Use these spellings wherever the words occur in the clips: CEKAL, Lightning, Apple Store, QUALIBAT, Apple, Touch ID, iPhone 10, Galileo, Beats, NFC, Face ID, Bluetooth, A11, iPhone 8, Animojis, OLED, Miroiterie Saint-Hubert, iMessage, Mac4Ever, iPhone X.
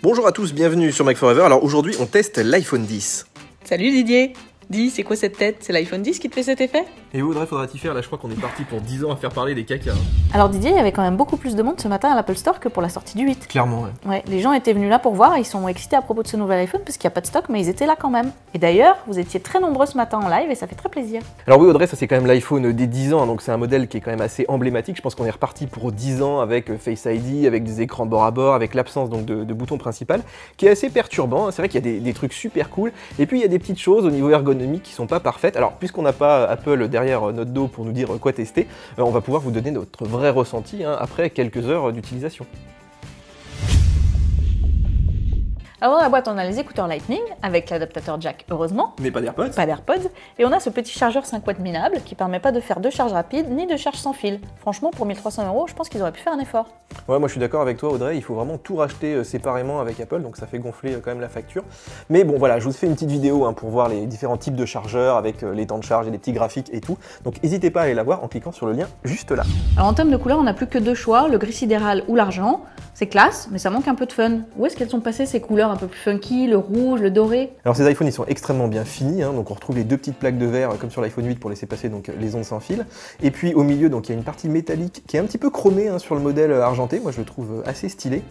Bonjour à tous, bienvenue sur Mac4Ever. Alors aujourd'hui, on teste l'iPhone X. Salut Didier. Dis, c'est quoi cette tête? C'est l'iPhone X qui te fait cet effet? Et Audrey, faudra t'y faire, là je crois qu'on est parti pour 10 ans à faire parler des cacas. Alors Didier, il y avait quand même beaucoup plus de monde ce matin à l'Apple Store que pour la sortie du 8. Clairement, ouais. Ouais, les gens étaient venus là pour voir, ils sont excités à propos de ce nouvel iPhone parce qu'il n'y a pas de stock, mais ils étaient là quand même. Et d'ailleurs, vous étiez très nombreux ce matin en live et ça fait très plaisir. Alors oui Audrey, ça c'est quand même l'iPhone des 10 ans, donc c'est un modèle qui est quand même assez emblématique. Je pense qu'on est reparti pour 10 ans avec Face ID, avec des écrans bord à bord, avec l'absence donc de bouton principal, qui est assez perturbant. C'est vrai qu'il y a des trucs super cool, et puis il y a des petites choses au niveau ergonomique qui sont pas parfaites. Alors puisqu'on n'a pas Apple derrière notre dos pour nous dire quoi tester, on va pouvoir vous donner notre vrai ressenti hein, après quelques heures d'utilisation. Alors dans la boîte, on a les écouteurs Lightning avec l'adaptateur jack, heureusement. Mais pas d'AirPods. Pas d'AirPods. Et on a ce petit chargeur 5 watts minable qui permet pas de faire de charge rapide ni de charge sans fil. Franchement, pour 1300 €, je pense qu'ils auraient pu faire un effort. Ouais, moi je suis d'accord avec toi Audrey, il faut vraiment tout racheter séparément avec Apple, donc ça fait gonfler quand même la facture. Mais bon voilà, je vous fais une petite vidéo hein, pour voir les différents types de chargeurs avec les temps de charge et les petits graphiques et tout. Donc n'hésitez pas à aller la voir en cliquant sur le lien juste là. Alors en termes de couleurs, on n'a plus que deux choix, le gris sidéral ou l'argent. C'est classe, mais ça manque un peu de fun. Où est-ce qu'elles sont passées ces couleurs un peu plus funky, le rouge, le doré? Alors ces iPhones ils sont extrêmement bien finis, hein, donc on retrouve les deux petites plaques de verre comme sur l'iPhone 8 pour laisser passer donc les ondes sans fil. Et puis au milieu donc il y a une partie métallique qui est un petit peu chromée hein, sur le modèle argenté, moi je le trouve assez stylé.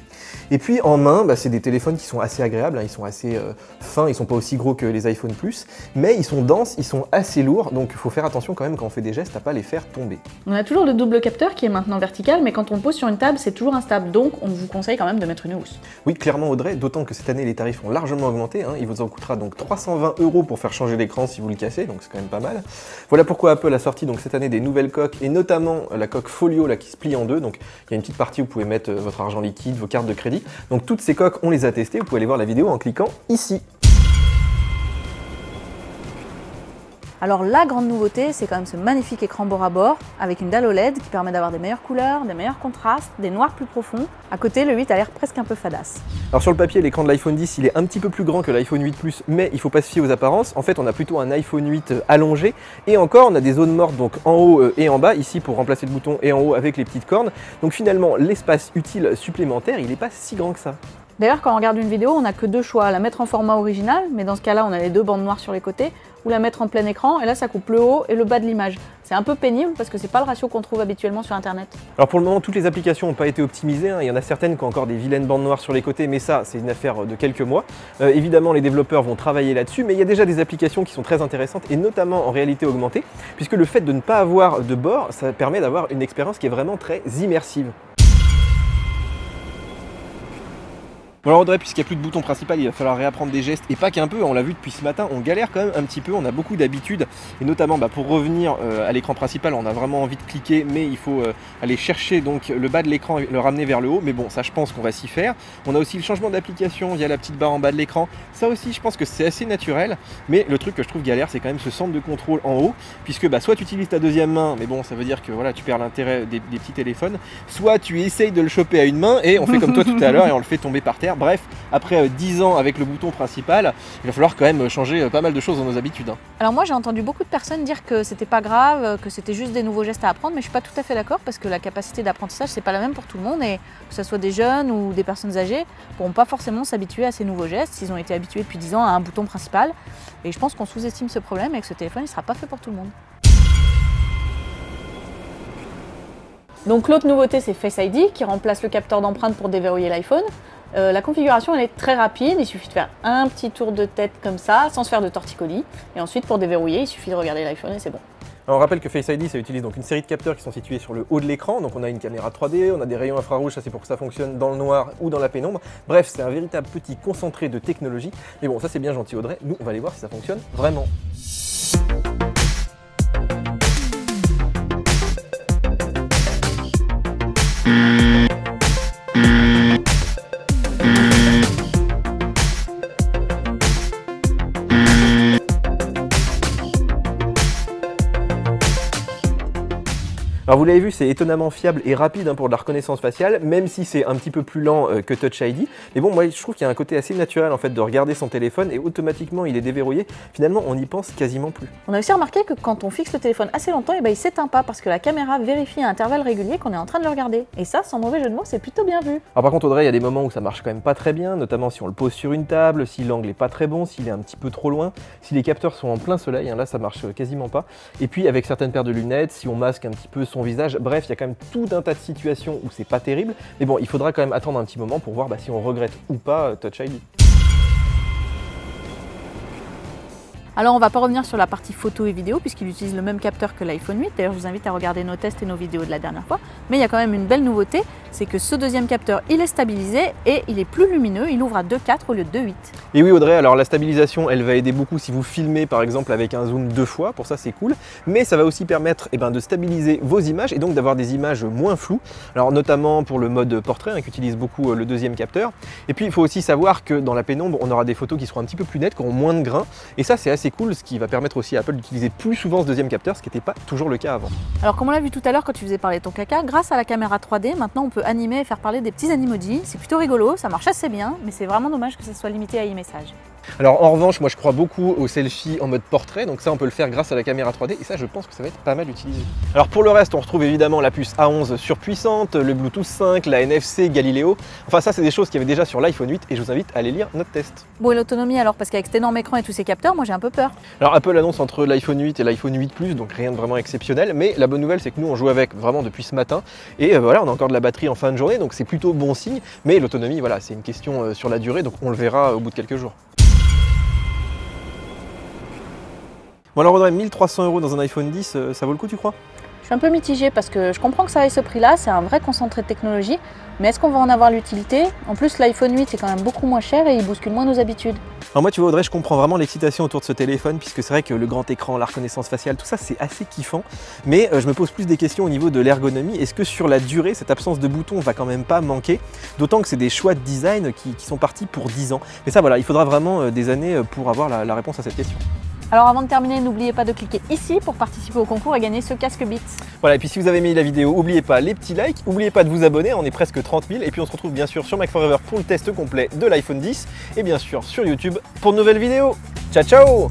Et puis en main, bah, c'est des téléphones qui sont assez agréables, hein, ils sont assez fins, ils sont pas aussi gros que les iPhone Plus, mais ils sont denses, ils sont assez lourds, donc il faut faire attention quand même quand on fait des gestes à pas les faire tomber. On a toujours le double capteur qui est maintenant vertical, mais quand on le pose sur une table c'est toujours instable, donc on vous conseille quand même de mettre une housse. Oui clairement Audrey, d'autant que cette année, les tarifs ont largement augmenté. Hein. Il vous en coûtera donc 320 € pour faire changer l'écran si vous le cassez, donc c'est quand même pas mal. Voilà pourquoi Apple a sorti donc cette année des nouvelles coques, et notamment la coque Folio là, qui se plie en deux. Donc il y a une petite partie où vous pouvez mettre votre argent liquide, vos cartes de crédit. Donc toutes ces coques, on les a testées. Vous pouvez aller voir la vidéo en cliquant ici. Alors la grande nouveauté, c'est quand même ce magnifique écran bord à bord avec une dalle OLED qui permet d'avoir des meilleures couleurs, des meilleurs contrastes, des noirs plus profonds. À côté, le 8 a l'air presque un peu fadasse. Alors sur le papier, l'écran de l'iPhone X, il est un petit peu plus grand que l'iPhone 8 Plus, mais il faut pas se fier aux apparences. En fait, on a plutôt un iPhone 8 allongé et encore, on a des zones mortes donc en haut et en bas, ici pour remplacer le bouton et en haut avec les petites cornes. Donc finalement, l'espace utile supplémentaire, il n'est pas si grand que ça. D'ailleurs, quand on regarde une vidéo, on n'a que deux choix, la mettre en format original, mais dans ce cas-là, on a les deux bandes noires sur les côtés, ou la mettre en plein écran, et là, ça coupe le haut et le bas de l'image. C'est un peu pénible parce que c'est pas le ratio qu'on trouve habituellement sur Internet. Alors pour le moment, toutes les applications n'ont pas été optimisées, hein. Il y en a certaines qui ont encore des vilaines bandes noires sur les côtés, mais ça, c'est une affaire de quelques mois. Évidemment, les développeurs vont travailler là-dessus, mais il y a déjà des applications qui sont très intéressantes, et notamment en réalité augmentée, puisque le fait de ne pas avoir de bord, ça permet d'avoir une expérience qui est vraiment très immersive. Bon alors Audrey, puisqu'il n'y a plus de bouton principal, il va falloir réapprendre des gestes, et pas qu'un peu, on l'a vu depuis ce matin, on galère quand même un petit peu, on a beaucoup d'habitudes, et notamment bah, pour revenir à l'écran principal, on a vraiment envie de cliquer, mais il faut aller chercher donc le bas de l'écran et le ramener vers le haut, mais bon, ça je pense qu'on va s'y faire. On a aussi le changement d'application via la petite barre en bas de l'écran, ça aussi je pense que c'est assez naturel, mais le truc que je trouve galère, c'est quand même ce centre de contrôle en haut, puisque bah, soit tu utilises ta deuxième main, mais bon, ça veut dire que voilà, tu perds l'intérêt des petits téléphones, soit tu essayes de le choper à une main, et on fait comme toi tout à l'heure, et on le fait tomber par terre. Bref, après 10 ans avec le bouton principal, il va falloir quand même changer pas mal de choses dans nos habitudes. Alors moi j'ai entendu beaucoup de personnes dire que c'était pas grave, que c'était juste des nouveaux gestes à apprendre, mais je suis pas tout à fait d'accord parce que la capacité d'apprentissage c'est pas la même pour tout le monde et que ce soit des jeunes ou des personnes âgées ne pourront pas forcément s'habituer à ces nouveaux gestes s'ils ont été habitués depuis 10 ans à un bouton principal et je pense qu'on sous-estime ce problème et que ce téléphone il sera pas fait pour tout le monde. Donc l'autre nouveauté c'est Face ID qui remplace le capteur d'empreinte pour déverrouiller l'iPhone. La configuration elle est très rapide, il suffit de faire un petit tour de tête comme ça, sans se faire de torticolis. Et ensuite pour déverrouiller, il suffit de regarder l'iPhone et c'est bon. Alors on rappelle que Face ID, ça utilise donc une série de capteurs qui sont situés sur le haut de l'écran. Donc on a une caméra 3D, on a des rayons infrarouges, ça c'est pour que ça fonctionne dans le noir ou dans la pénombre. Bref, c'est un véritable petit concentré de technologie. Mais bon, ça c'est bien gentil Audrey, nous on va aller voir si ça fonctionne vraiment. Alors vous l'avez vu, c'est étonnamment fiable et rapide pour de la reconnaissance faciale, même si c'est un petit peu plus lent que Touch ID. Mais bon, moi je trouve qu'il y a un côté assez naturel en fait de regarder son téléphone et automatiquement il est déverrouillé. Finalement, on n'y pense quasiment plus. On a aussi remarqué que quand on fixe le téléphone assez longtemps, et ben il s'éteint pas parce que la caméra vérifie à intervalles réguliers qu'on est en train de le regarder. Et ça, sans mauvais jeu de mots, c'est plutôt bien vu. Alors par contre, Audrey, il y a des moments où ça marche quand même pas très bien, notamment si on le pose sur une table, si l'angle est pas très bon, s'il est un petit peu trop loin, si les capteurs sont en plein soleil, hein, là ça marche quasiment pas. Et puis avec certaines paires de lunettes, si on masque un petit peu son visage, bref, il y a quand même tout un tas de situations où c'est pas terrible. Mais bon, il faudra quand même attendre un petit moment pour voir si on regrette ou pas Touch ID. Alors on ne va pas revenir sur la partie photo et vidéo puisqu'il utilise le même capteur que l'iPhone 8. D'ailleurs je vous invite à regarder nos tests et nos vidéos de la dernière fois. Mais il y a quand même une belle nouveauté, c'est que ce deuxième capteur il est stabilisé et il est plus lumineux, il ouvre à 2.4 au lieu de 2.8. Et oui Audrey, alors la stabilisation elle va aider beaucoup si vous filmez par exemple avec un zoom 2 fois, pour ça c'est cool. Mais ça va aussi permettre de stabiliser vos images et donc d'avoir des images moins floues. Alors notamment pour le mode portrait qu'utilise beaucoup le deuxième capteur. Et puis il faut aussi savoir que dans la pénombre on aura des photos qui seront un petit peu plus nettes, qui auront moins de grains. Et ça c'est assez cool, ce qui va permettre aussi à Apple d'utiliser plus souvent ce deuxième capteur, ce qui n'était pas toujours le cas avant. Alors comme on l'a vu tout à l'heure quand tu faisais parler ton caca, grâce à la caméra 3D, maintenant on peut animer et faire parler des petits Animojis, c'est plutôt rigolo, ça marche assez bien, mais c'est vraiment dommage que ça soit limité à iMessage. Alors en revanche, moi je crois beaucoup aux selfies en mode portrait, donc ça on peut le faire grâce à la caméra 3D, et ça je pense que ça va être pas mal utilisé. Alors pour le reste, on retrouve évidemment la puce A11 surpuissante, le Bluetooth 5, la NFC, Galileo, enfin ça c'est des choses qu'il y avait déjà sur l'iPhone 8, et je vous invite à aller lire notre test. Bon et l'autonomie alors, parce qu'avec cet énorme écran et tous ces capteurs, moi j'ai un peu peur. Alors Apple annonce entre l'iPhone 8 et l'iPhone 8 Plus, donc rien de vraiment exceptionnel, mais la bonne nouvelle c'est que nous on joue avec vraiment depuis ce matin, et voilà, on a encore de la batterie en fin de journée, donc c'est plutôt bon signe, mais l'autonomie voilà, c'est une question sur la durée, donc on le verra au bout de quelques jours. Bon alors Audrey, 1300 € dans un iPhone 10, ça vaut le coup tu crois? Je suis un peu mitigée parce que je comprends que ça aille ce prix-là, c'est un vrai concentré de technologie, mais est-ce qu'on va en avoir l'utilité? En plus l'iPhone 8 c'est quand même beaucoup moins cher et il bouscule moins nos habitudes. Alors moi tu vois Audrey, je comprends vraiment l'excitation autour de ce téléphone puisque c'est vrai que le grand écran, la reconnaissance faciale, tout ça c'est assez kiffant, mais je me pose plus des questions au niveau de l'ergonomie. Est-ce que sur la durée cette absence de boutons va quand même pas manquer? D'autant que c'est des choix de design qui sont partis pour 10 ans. Mais ça voilà, il faudra vraiment des années pour avoir la réponse à cette question. Alors avant de terminer, n'oubliez pas de cliquer ici pour participer au concours et gagner ce casque Beats. Voilà, et puis si vous avez aimé la vidéo, n'oubliez pas les petits likes, n'oubliez pas de vous abonner, on est presque 30 000. Et puis on se retrouve bien sûr sur Mac4Ever pour le test complet de l'iPhone 10 et bien sûr sur YouTube pour de nouvelles vidéos. Ciao ciao!